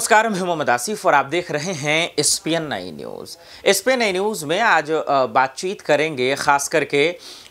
नमस्कार, मैं मोहम्मद आसिफ और आप देख रहे हैं एसपीएन9 न्यूज़। एसपीएन9 न्यूज़ में आज बातचीत करेंगे खास करके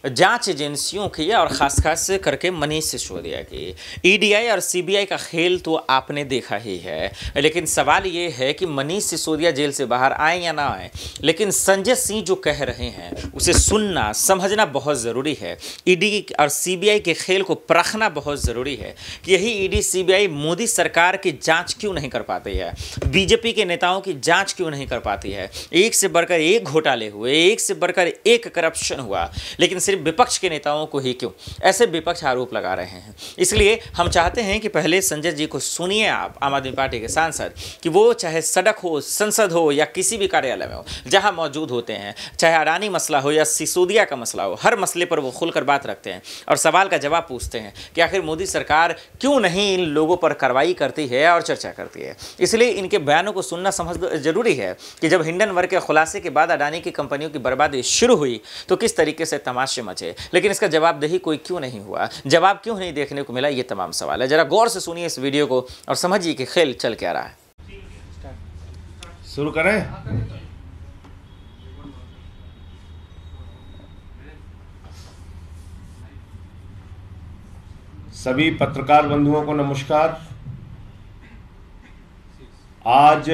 जांच एजेंसियों की और ख़ास करके मनीष सिसोदिया की। ईडीआई और सीबीआई का खेल तो आपने देखा ही है, लेकिन सवाल ये है कि मनीष सिसोदिया जेल से बाहर आए या ना आए, लेकिन संजय सिंह जो कह रहे हैं उसे सुनना समझना बहुत ज़रूरी है। ईडी और सीबीआई के खेल को परखना बहुत ज़रूरी है कि यही ईडी सीबीआई मोदी सरकार की जाँच क्यों नहीं कर पाती है, बीजेपी के नेताओं की जाँच क्यों नहीं कर पाती है। एक से बढ़कर एक घोटाले हुए, एक से बढ़कर एक करप्शन हुआ, लेकिन सिर्फ विपक्ष के नेताओं को ही क्यों, ऐसे विपक्ष आरोप लगा रहे हैं। इसलिए हम चाहते हैं कि पहले संजय जी को सुनिए आप, आम आदमी पार्टी के सांसद, कि वो चाहे सड़क हो, संसद हो या किसी भी कार्यालय में हो जहां मौजूद होते हैं, चाहे अडानी मसला हो या सिसोदिया का मसला हो, हर मसले पर वो खुलकर बात रखते हैं और सवाल का जवाब पूछते हैं कि आखिर मोदी सरकार क्यों नहीं इन लोगों पर कार्रवाई करती है और चर्चा करती है। इसलिए इनके बयानों को सुनना समझ जरूरी है कि जब हिंडनबर्ग के खुलासे के बाद अडानी की कंपनियों की बर्बादी शुरू हुई तो किस तरीके से तमाशा मचे, लेकिन इसका जवाबदेही कोई क्यों नहीं हुआ, जवाब क्यों नहीं देखने को मिला, ये तमाम सवाल है। जरा गौर से सुनिए इस वीडियो को और समझिए कि खेल चल क्या रहा है। शुरू करें। सभी पत्रकार बंधुओं को नमस्कार। आज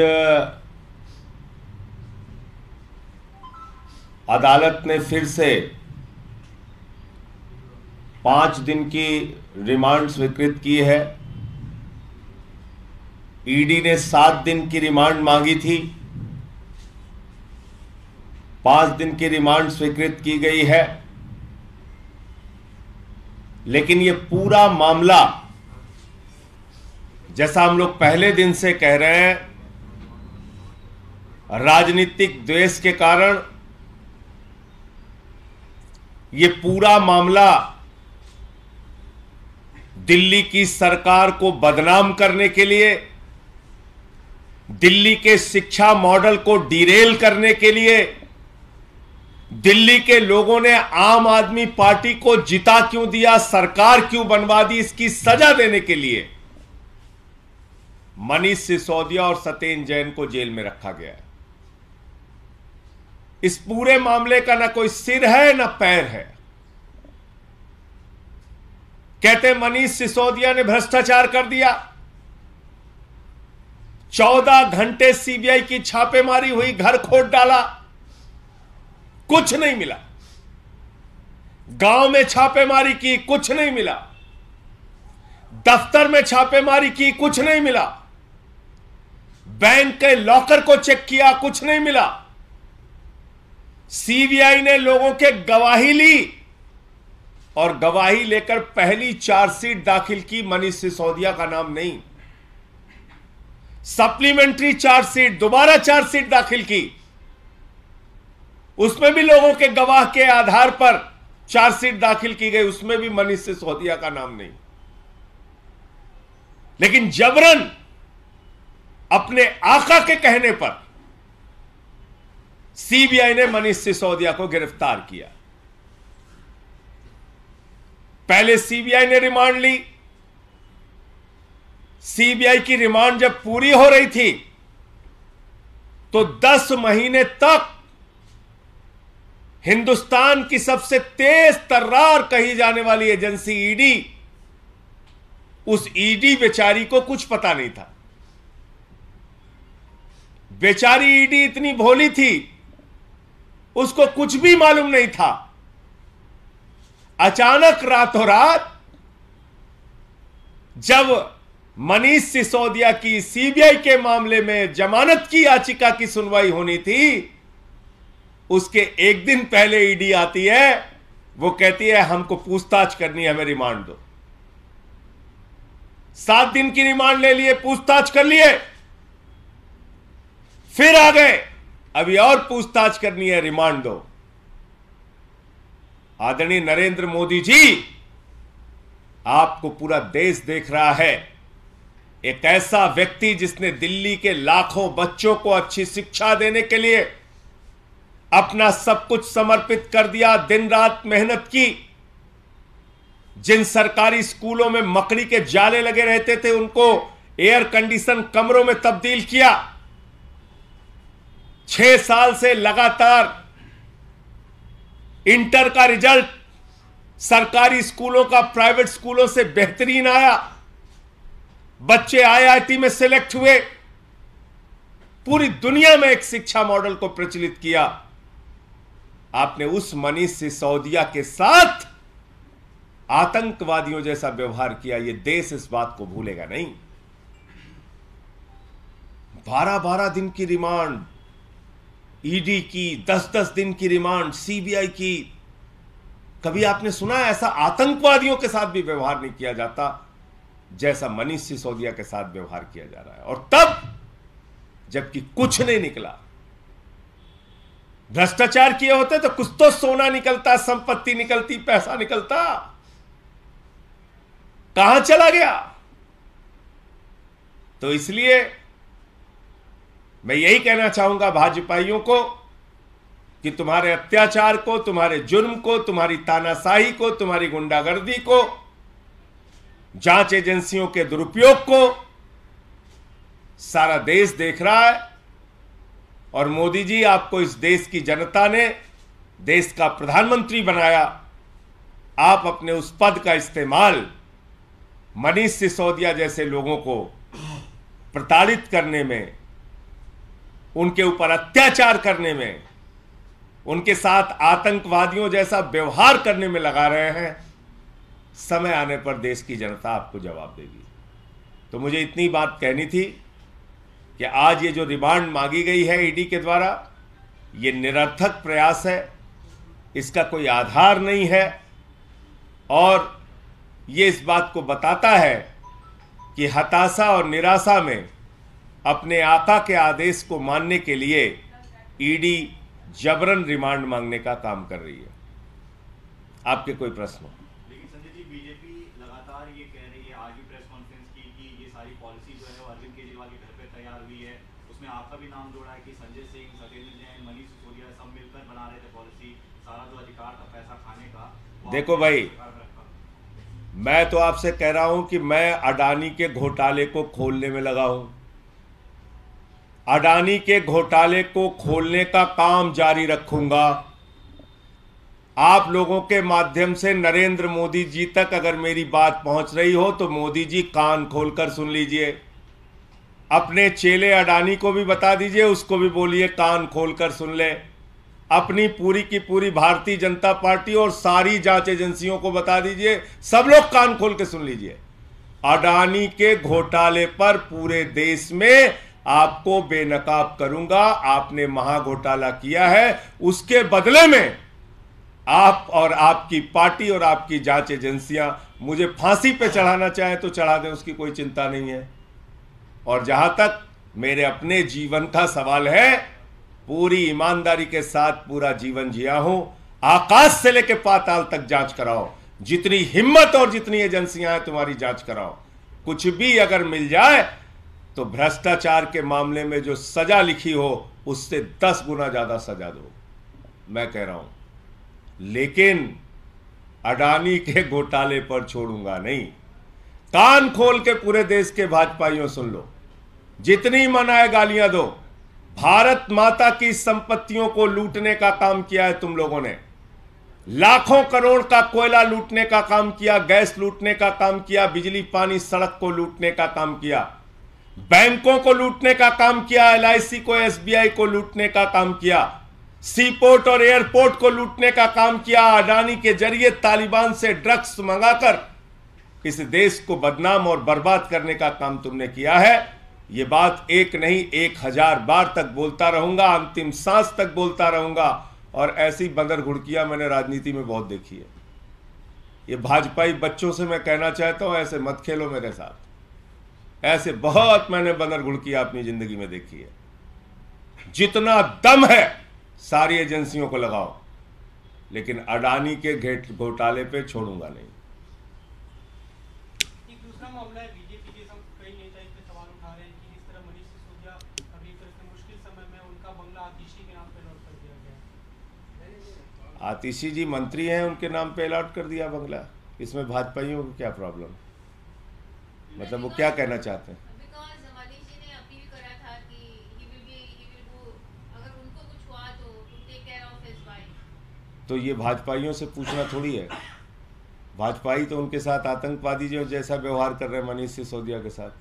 अदालत ने फिर से 5 दिन की रिमांड स्वीकृत की है। ईडी ने 7 दिन की रिमांड मांगी थी, 5 दिन की रिमांड स्वीकृत की गई है। लेकिन ये पूरा मामला, जैसा हम लोग पहले दिन से कह रहे हैं, राजनीतिक द्वेष के कारण ये पूरा मामला दिल्ली की सरकार को बदनाम करने के लिए, दिल्ली के शिक्षा मॉडल को डिरेल करने के लिए, दिल्ली के लोगों ने आम आदमी पार्टी को जिता क्यों दिया, सरकार क्यों बनवा दी, इसकी सजा देने के लिए मनीष सिसोदिया और सत्येंद्र जैन को जेल में रखा गया है। इस पूरे मामले का ना कोई सिर है ना पैर है। कहते मनीष सिसोदिया ने भ्रष्टाचार कर दिया, 14 घंटे सीबीआई की छापेमारी हुई, घर खोद डाला, कुछ नहीं मिला। गांव में छापेमारी की, कुछ नहीं मिला। दफ्तर में छापेमारी की, कुछ नहीं मिला। बैंक के लॉकर को चेक किया, कुछ नहीं मिला। सीबीआई ने लोगों के गवाही ली और गवाही लेकर पहली चार्जशीट दाखिल की, मनीष सिसोदिया का नाम नहीं। सप्लीमेंट्री चार्जशीट, दोबारा चार्जशीट दाखिल की, उसमें भी लोगों के गवाह के आधार पर चार्जशीट दाखिल की गई, उसमें भी मनीष सिसोदिया का नाम नहीं। लेकिन जबरन अपने आका के कहने पर सीबीआई ने मनीष सिसोदिया को गिरफ्तार किया। पहले सीबीआई ने रिमांड ली। सीबीआई की रिमांड जब पूरी हो रही थी तो 10 महीने तक हिंदुस्तान की सबसे तेज तर्रार कही जाने वाली एजेंसी ईडी, उस ईडी बेचारी को कुछ पता नहीं था। बेचारी ईडी इतनी भोली थी, उसको कुछ भी मालूम नहीं था। अचानक रातों रात जब मनीष सिसोदिया की सीबीआई के मामले में जमानत की याचिका की सुनवाई होनी थी, उसके एक दिन पहले ईडी आती है, वो कहती है हमको पूछताछ करनी है, हमें रिमांड दो। 7 दिन की रिमांड ले लिए, पूछताछ कर लिए, फिर आ गए, अभी और पूछताछ करनी है, रिमांड दो। आदरणीय नरेंद्र मोदी जी, आपको पूरा देश देख रहा है। एक ऐसा व्यक्ति जिसने दिल्ली के लाखों बच्चों को अच्छी शिक्षा देने के लिए अपना सब कुछ समर्पित कर दिया, दिन रात मेहनत की। जिन सरकारी स्कूलों में मकड़ी के जाले लगे रहते थे उनको एयर कंडीशन कमरों में तब्दील किया। 6 साल से लगातार इंटर का रिजल्ट सरकारी स्कूलों का प्राइवेट स्कूलों से बेहतरीन आया, बच्चे आईआईटी में सिलेक्ट हुए, पूरी दुनिया में एक शिक्षा मॉडल को प्रचलित किया। आपने उस मनीष सिसोदिया के साथ आतंकवादियों जैसा व्यवहार किया। यह देश इस बात को भूलेगा नहीं। 12-12 दिन की रिमांड ईडी की, 10-10 दिन की रिमांड सीबीआई की। कभी आपने सुना ऐसा आतंकवादियों के साथ भी व्यवहार नहीं किया जाता जैसा मनीष सिसोदिया के साथ व्यवहार किया जा रहा है। और तब जबकि कुछ नहीं निकला, भ्रष्टाचार किए होते तो कुछ तो सोना निकलता, संपत्ति निकलती, पैसा निकलता, कहां चला गया। तो इसलिए मैं यही कहना चाहूंगा भाजपाइयों को कि तुम्हारे अत्याचार को, तुम्हारे जुर्म को, तुम्हारी तानाशाही को, तुम्हारी गुंडागर्दी को, जांच एजेंसियों के दुरुपयोग को सारा देश देख रहा है। और मोदी जी, आपको इस देश की जनता ने देश का प्रधानमंत्री बनाया। आप अपने उस पद का इस्तेमाल मनीष सिसोदिया जैसे लोगों को प्रताड़ित करने में, उनके ऊपर अत्याचार करने में, उनके साथ आतंकवादियों जैसा व्यवहार करने में लगा रहे हैं। समय आने पर देश की जनता आपको जवाब देगी। तो मुझे इतनी बात कहनी थी कि आज ये जो रिमांड मांगी गई है ईडी के द्वारा, ये निरर्थक प्रयास है, इसका कोई आधार नहीं है। और ये इस बात को बताता है कि हताशा और निराशा में अपने आका के आदेश को मानने के लिए ईडी जबरन रिमांड मांगने का काम कर रही है। आपके कोई प्रश्न हो? आपका भी नाम जोड़ा है कि संजय सिंह, सत्येंद्र जैन, मनीष सिसोदिया सब मिलकर बना रहे थे पॉलिसी, सारा जो अधिकार था पैसा खाने का। देखो भाई, मैं तो आपसे कह रहा हूं कि मैं अडानी के घोटाले को खोलने में लगा हूं। अडानी के घोटाले को खोलने का काम जारी रखूंगा। आप लोगों के माध्यम से नरेंद्र मोदी जी तक अगर मेरी बात पहुंच रही हो तो मोदी जी कान खोलकर सुन लीजिए। अपने चेले अडानी को भी बता दीजिए, उसको भी बोलिए कान खोलकर सुन ले। अपनी पूरी की पूरी भारतीय जनता पार्टी और सारी जांच एजेंसियों को बता दीजिए, सब लोग कान खोल के सुन लीजिए। अडानी के घोटाले पर पूरे देश में आपको बेनकाब करूंगा। आपने महा घोटाला किया है, उसके बदले में आप और आपकी पार्टी और आपकी जांच एजेंसियां मुझे फांसी पे चढ़ाना चाहें तो चढ़ा दें, उसकी कोई चिंता नहीं है। और जहां तक मेरे अपने जीवन का सवाल है, पूरी ईमानदारी के साथ पूरा जीवन जिया हूं। आकाश से लेके पाताल तक जांच कराओ, जितनी हिम्मत और जितनी एजेंसियां हैं तुम्हारी जांच कराओ। कुछ भी अगर मिल जाए तो भ्रष्टाचार के मामले में जो सजा लिखी हो उससे 10 गुना ज्यादा सजा दो, मैं कह रहा हूं। लेकिन अडानी के घोटाले पर छोड़ूंगा नहीं। कान खोल के पूरे देश के भाजपाइयों सुन लो, जितनी मन आए गालियां दो। भारत माता की संपत्तियों को लूटने का काम किया है तुम लोगों ने, लाखों करोड़ का कोयला लूटने का काम किया, गैस लूटने का काम किया, बिजली पानी सड़क को लूटने का काम किया, बैंकों को लूटने का काम किया, LIC को SBI को लूटने का काम किया, सीपोर्ट और एयरपोर्ट को लूटने का काम किया। अडानी के जरिए तालिबान से ड्रग्स मंगाकर इस देश को बदनाम और बर्बाद करने का काम तुमने किया है। ये बात एक नहीं 1000 बार तक बोलता रहूंगा, अंतिम सांस तक बोलता रहूंगा। और ऐसी बंदर घुड़कियां मैंने राजनीति में बहुत देखी है। ये भाजपाई बच्चों से मैं कहना चाहता हूं, ऐसे मत खेलो मेरे साथ। ऐसे बहुत मैंने बंदर घुड़कियां अपनी जिंदगी में देखी है। जितना दम है सारी एजेंसियों को लगाओ, लेकिन अडानी के घोटाले पर छोड़ूंगा नहीं। मामला है बीजेपी के कई नेता इस पे सवाल उठा रहे हैं कि इस तरह मनीष सिसोदिया अभी इतने मुश्किल समय में उनका बंगला आतिशी के नाम पे अलॉट कर दिया गया। आतिशी जी मंत्री हैं, उनके नाम पे अलॉट कर दिया बंगला। इसमें भाजपाइयों को क्या प्रॉब्लम, मतलब वो क्या कहना चाहते हैं? तो ये भाजपाइयों से पूछना थोड़ी है। भाजपाई तो उनके साथ आतंकवादी जो जैसा व्यवहार कर रहे हैं मनीष सिसोदिया के साथ।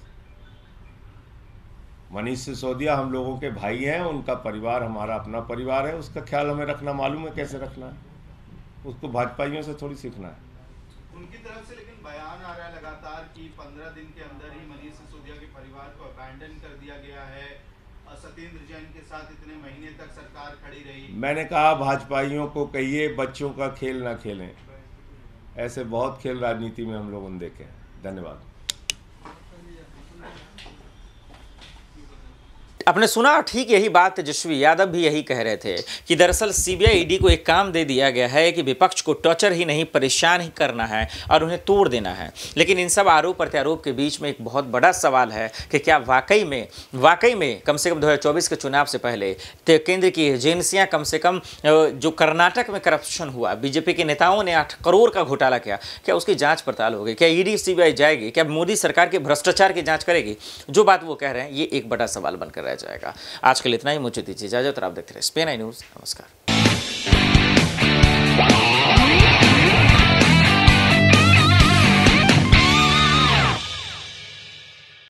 मनीष सिसोदिया हम लोगों के भाई हैं, उनका परिवार हमारा अपना परिवार है, उसका ख्याल हमें रखना मालूम है कैसे रखना है, उसको भाजपाइयों से थोड़ी सीखना है। उनकी तरफ से लेकिन बयान आ रहा है लगातार कि 15 दिन के अंदर ही मनीष सिसोदिया के परिवार को अबैंडन कर दिया गया है, सत्येंद्र जैन के साथ इतने महीने तक सरकार खड़ी रही। मैंने कहा भाजपाइयों को कहिए बच्चों का खेल ना खेलें, ऐसे बहुत खेल राजनीति में हम लोगों ने देखे हैं। धन्यवाद। आपने सुना, ठीक यही बात तेजस्वी यादव भी यही कह रहे थे कि दरअसल सीबीआई ईडी को एक काम दे दिया गया है कि विपक्ष को टॉर्चर ही नहीं, परेशान ही करना है और उन्हें तोड़ देना है। लेकिन इन सब आरोप प्रत्यारोप के बीच में एक बहुत बड़ा सवाल है कि क्या वाकई में कम से कम 2024 के चुनाव से पहले केंद्र की एजेंसियाँ, कम से कम जो कर्नाटक में करप्शन हुआ, बीजेपी के नेताओं ने 8 करोड़ का घोटाला किया, क्या उसकी जाँच पड़ताल होगी? क्या ईडी सीबीआई जाएगी? क्या मोदी सरकार के भ्रष्टाचार की जाँच करेगी? जो बात वो कह रहे हैं ये एक बड़ा सवाल बनकर रहा है जाएगा। आज के लिए इतना ही, मुझे दीजिए इजाजत और आप देखते रहिए एसपीएन9 न्यूज़। नमस्कार।